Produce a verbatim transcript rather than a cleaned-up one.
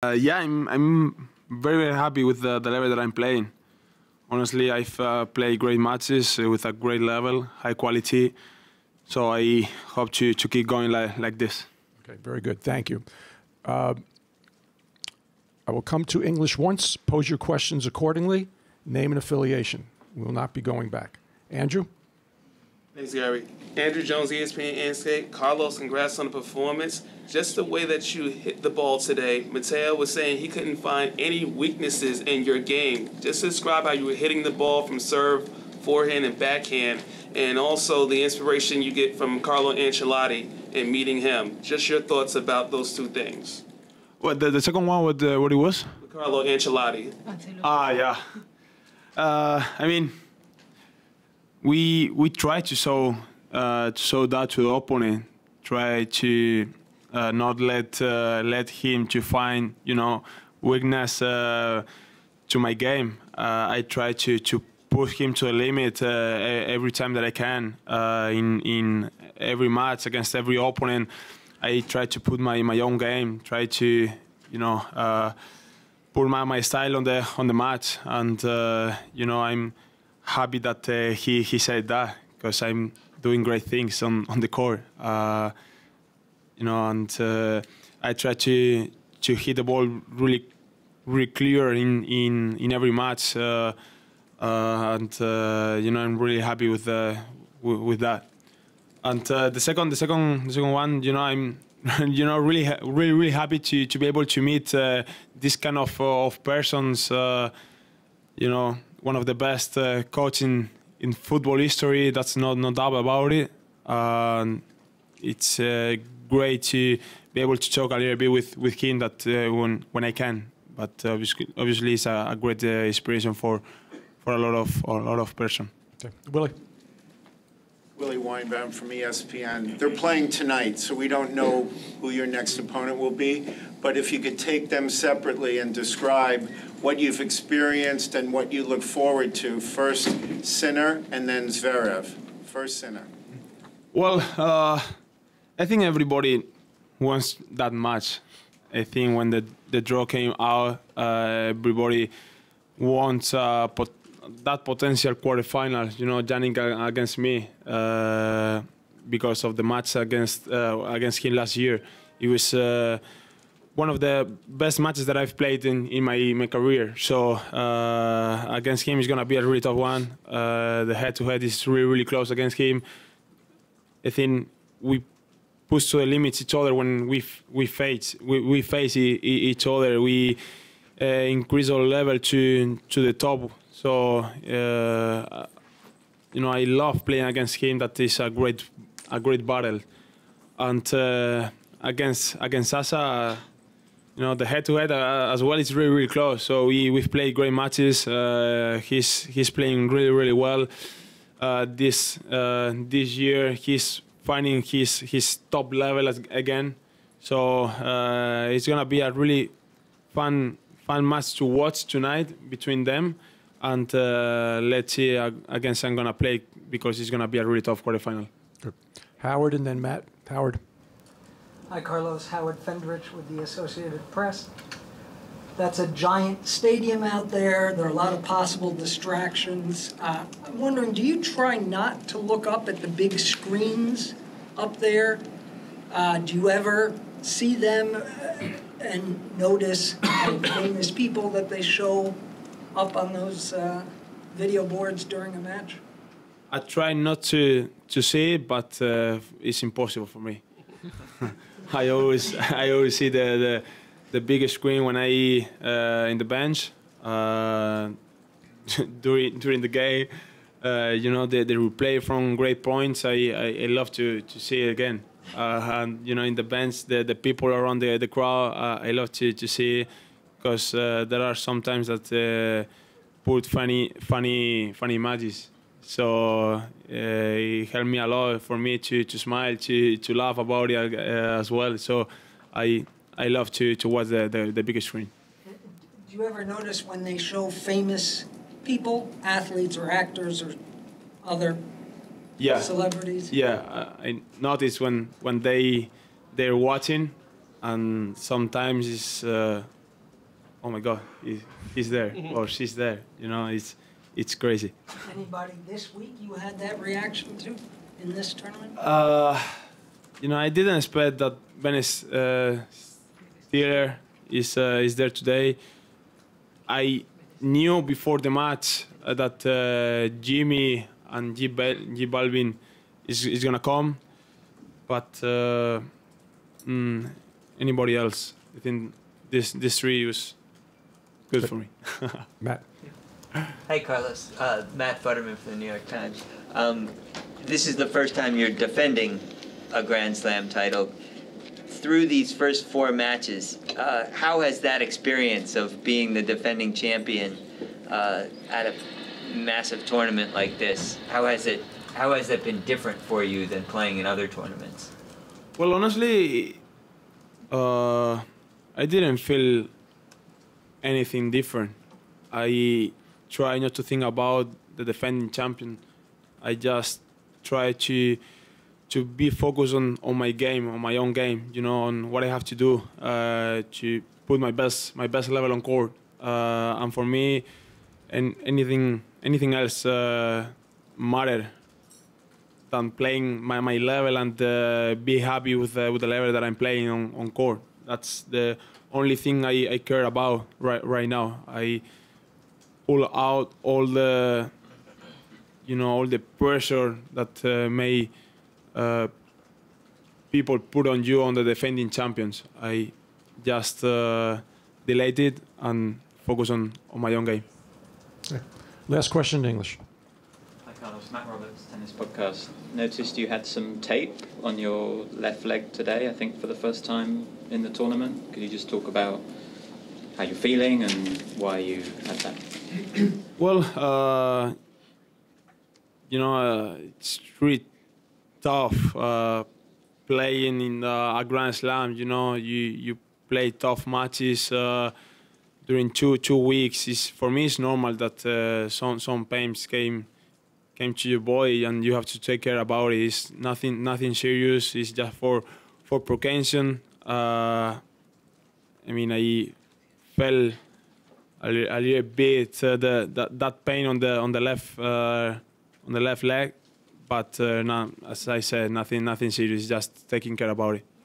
Uh, yeah, I'm, I'm very, very happy with the, the level that I'm playing. Honestly, I've uh, played great matches with a great level, high quality. So I hope to, to keep going like, like this. Okay, very good. Thank you. Uh, I will come to English once, pose your questions accordingly, name and affiliation. We will not be going back. Andrew? Thanks, Gary. Andrew Jones, E S P N, Ainscape. Carlos, congrats on the performance. Just the way that you hit the ball today, Mateo was saying he couldn't find any weaknesses in your game. Just describe how you were hitting the ball from serve, forehand, and backhand, and also the inspiration you get from Carlo Ancelotti and meeting him. Just your thoughts about those two things. What, the, the second one, what, uh, what it was? Carlo Ancelotti. Ah, yeah. Uh, I mean... We we try to show uh, to show that to the opponent. Try to uh, not let uh, let him to find you know weakness uh, to my game. Uh, I try to to push him to the limit uh, every time that I can. Uh, in in every match against every opponent, I try to put my my own game. Try to you know uh, put my my style on the on the match. And uh, you know I'm. happy that uh, he, he said that, because I'm doing great things on, on the court. Uh, you know, and uh, I try to to hit the ball really, really clear in, in, in every match. Uh, uh, and, uh, you know, I'm really happy with, uh, with, with that. And uh, the second, the second, the second one, you know, I'm, you know, really, really, really happy to, to be able to meet uh, this kind of, uh, of persons, uh, you know, one of the best uh, coaches in, in football history. That's no, no doubt about it. Uh, it's uh, great to be able to talk a little bit with, with him that, uh, when, when I can. But obviously, obviously it's a, a great uh, inspiration for, for a lot of, a lot of person. Okay. Willie. Willie Weinbaum from E S P N. They're playing tonight, so we don't know who your next opponent will be. But if you could take them separately and describe what you've experienced and what you look forward to. First, Sinner, and then Zverev. First, Sinner. Well, uh, I think everybody wants that match. I think when the, the draw came out, uh, everybody wants uh, pot that potential quarterfinal, you know, Janik against me, uh, because of the match against, uh, against him last year. It was... Uh, one of the best matches that I've played in, in my, my career. So uh, against him is going to be a really tough one. Uh, the head-to-head is really, really close against him. I think we push to the limits each other when we we face we, we face e each other. We uh, increase our level to to the top. So uh, you know, I love playing against him. That is a great a great battle. And uh, against against Sasa. Uh, You know, the head-to-head uh, as well is really, really close. So we, we've played great matches. Uh, he's he's playing really, really well. Uh, this uh, this year, he's finding his his top level as, again. So uh, it's gonna be a really fun fun match to watch tonight between them. And uh, let's see against I'm gonna play, because it's gonna be a really tough quarterfinal. Good. Howard and then Matt. Howard. Hi, Carlos. Howard Fendrich with the Associated Press. That's a giant stadium out there. There are a lot of possible distractions. Uh, I'm wondering, do you try not to look up at the big screens up there? Uh, do you ever see them and notice famous people that they show up on those uh, video boards during a match? I try not to, to see it, but uh, it's impossible for me. I always, I always see the, the the biggest screen when I uh, in the bench uh, during during the game. Uh, you know, the, the replay from great points. I, I, I love to to see it again. Uh, and you know, in the bench, the the people around the the crowd. Uh, I love to to see, because uh, there are sometimes that uh, put funny funny funny images. So uh, it helped me a lot for me to, to smile, to, to laugh about it uh, as well. So I, I love to, to watch the, the, the biggest screen. Do you ever notice when they show famous people, athletes or actors or other yeah. celebrities? Yeah, I notice when, when they, they're watching, and sometimes it's, uh, oh my God, he, he's there or she's there. You know, it's it's crazy. Anybody this week you had that reaction to in this tournament? Uh, you know, I didn't expect that Venice uh, Theater is uh, is there today. I knew before the match uh, that uh, Jimmy and G, G Balvin is is gonna come, but uh, mm, anybody else? I think this this three was good but, for me. Matt. Hi, Carlos. Uh, Matt Futterman for the New York Times. Um, this is the first time you're defending a Grand Slam title. Through these first four matches, uh, how has that experience of being the defending champion uh, at a massive tournament like this, how has it how has it been different for you than playing in other tournaments? Well, honestly, uh, I didn't feel anything different. I try not to think about the defending champion. I just try to to be focused on, on my game, on my own game, you know, on what I have to do uh, to put my best my best level on court. Uh, and for me, and anything anything else uh, matter than playing my, my level and uh, be happy with uh, with the level that I'm playing on, on court. That's the only thing I, I care about right right now. I pull out all the, you know, all the pressure that uh, may uh, people put on you on the defending champions. I just uh, delete it and focus on, on my own game. Yeah. Last question in English. Hi, Carlos. Matt Roberts, Tennis Podcast. Noticed you had some tape on your left leg today, I think for the first time in the tournament. Could you just talk about how you're feeling and why you had that? Well, uh, you know, uh, it's really tough uh, playing in uh, a Grand Slam. You know, you you play tough matches uh, during two two weeks. It's, for me, it's normal that uh, some some pains came came to your body, and you have to take care about it. It's nothing nothing serious. It's just for for precaution. Uh, I mean, I felt a, a little bit uh, the, that that pain on the on the left uh, on the left leg, but uh, no, as I said, nothing nothing serious. Just taking care about it.